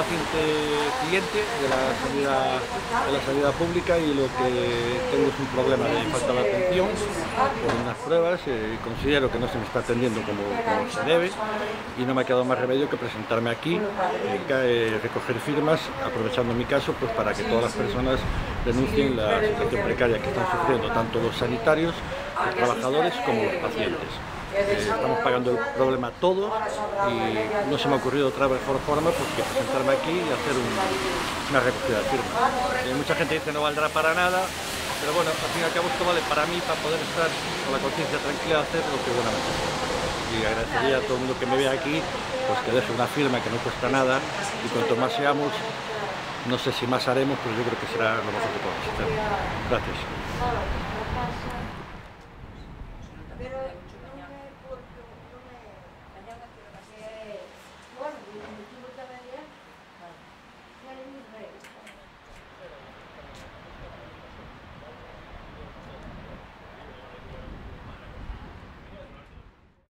paciente cliente de la sanidad pública y lo que tengo es un problema de falta de atención por unas pruebas, considero que no se me está atendiendo como se debe y no me ha quedado más remedio que presentarme aquí, recoger firmas, aprovechando mi caso pues para que todas las personas denuncien la situación precaria que están sufriendo tanto los sanitarios, los trabajadores como los pacientes. Estamos pagando el problema todos y no se me ha ocurrido otra mejor forma pues, que presentarme aquí y hacer una recogida de firmas. Mucha gente dice no valdrá para nada, pero bueno, al fin y al cabo esto vale para mí, para poder estar con la conciencia tranquila de hacer lo que buenamente puedo. Y agradecería a todo el mundo que me vea aquí, pues que deje una firma que no cuesta nada y cuanto más seamos, no sé si más haremos, pero yo creo que será lo mejor que podamos hacer. Gracias.